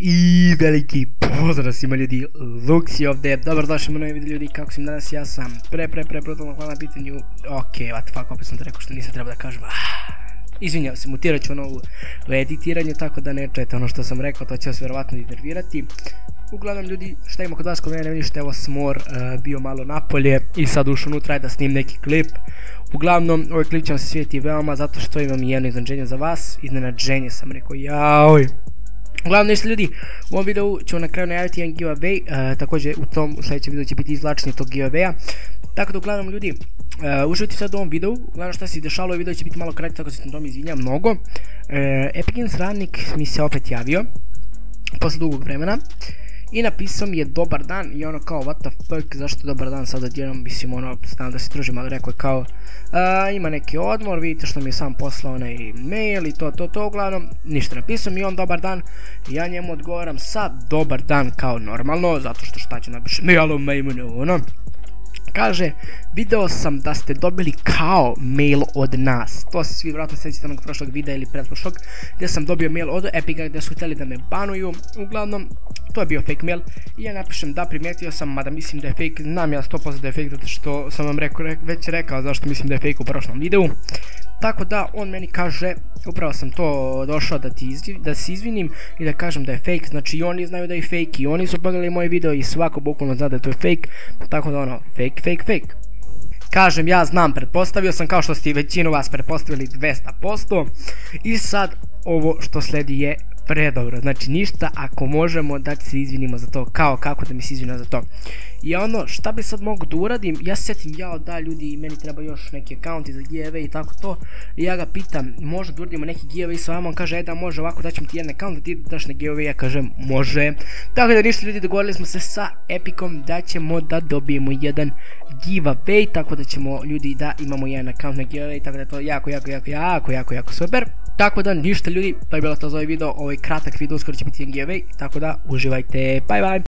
I veliki pozdrav svima ljudi, Luksi ovdje, dobrodošli u novi video ljudi, kako sam danas, ja sam brutalno hvala na pitanju. Okej, what the fuck, opet sam to rekao što nisam trebao da kažem. Izvinjavam se, mutirat ću ono u editiranju, tako da ne čujete ono što sam rekao, to će vas vjerovatno nervirati. Uglavnom ljudi, šta ima kod vas, kod mene ne vidište, evo smor, bio malo napolje i sad ušao unutra i da snim neki klip. Uglavnom, ovaj klip će vam se svijeti veoma, zato što imam jedno iznenađenje za vas, iznenađenje sam rekao, jaoj. Uglavnom nešto ljudi, u ovom videu ću na kraju najaviti jedan giveaway, također u tom sljedećem videu će biti izlačenje tog giveawaya. Tako da uglavnom ljudi, uživajte sad u ovom videu, uglavnom što se dešalo, ovaj video će biti malo kraći, tako da se na tom izvinjam mnogo. Epic Games radnik mi se opet javio, posle dugog vremena, i napisao mi je dobar dan i ono kao what the fuck, zašto dobar dan sad odjednom, mislim ono, znam da se družim, ali rekao je kao ima neki odmor, vidite što mi je sam poslao onaj mail i to, uglavnom ništa, napisao mi je on dobar dan, ja njemu odgovaram sad dobar dan kao normalno, zato što šta će napiše mailom, mailu, ono kaže, video sam da ste dobili kao mail od nas, to se svi vratno sjećate onog prošlog videa ili pretprošlog, gdje sam dobio mail od Epica gdje su htjeli da me banuju, uglavnom to je bio fake mail i ja napišem da primijetio sam, mada mislim da je fake, znam ja 100% da je fake zato što sam vam već rekao zašto mislim da je fake u prošlom videu, tako da on meni kaže, upravo sam to došao da se izvinim i da kažem da je fake, znači i oni znaju da je fake i oni su pogledali moj video i svako bukvalno zna da je to fake, tako da ono, fake. Kažem ja znam, pretpostavio sam kao što ste većinu vas pretpostavili 200% i sad ovo što sledi je predobro, znači ništa ako možemo da se izvinimo za to, kao kako da mi se izvinimo za to. I ono šta bi sad mogu da uradim, ja se sjetim jao da ljudi meni treba još neki akaunti za giveaway i tako to, i ja ga pitam možda da uradimo neki giveaway sa vama, on kaže e da može ovako daćemo ti jedan account da ti daš na giveaway, ja kažem može, tako da ništa ljudi dogovorili smo se sa Epicom da ćemo da dobijemo jedan giveaway, tako da ćemo ljudi da imamo jedan account na giveaway, tako da je to jako super, tako da ništa ljudi, to je bilo to za ovaj video, ovaj kratak video, uskoro će biti giveaway, tako da uživajte, bye bye.